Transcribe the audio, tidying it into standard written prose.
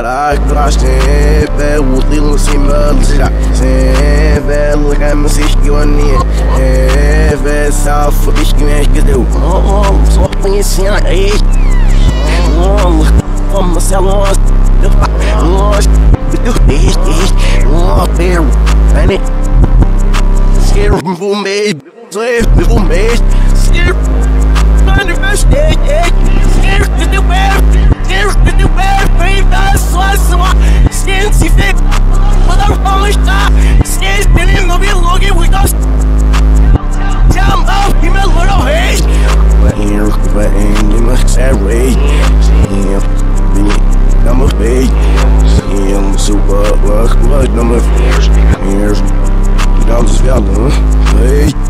I crashed in bed with little symbols. Seven, like I'm a sick one here. Ever south for this make it do. Oh, so please, I ate. Oh, from the salon. The lost. The beast is. Oh, fair. And it. Scared from me. Save the boom base. Scared. Manifested. Scared to the web. Scared to the web. Super, number 4. Here's the dogs,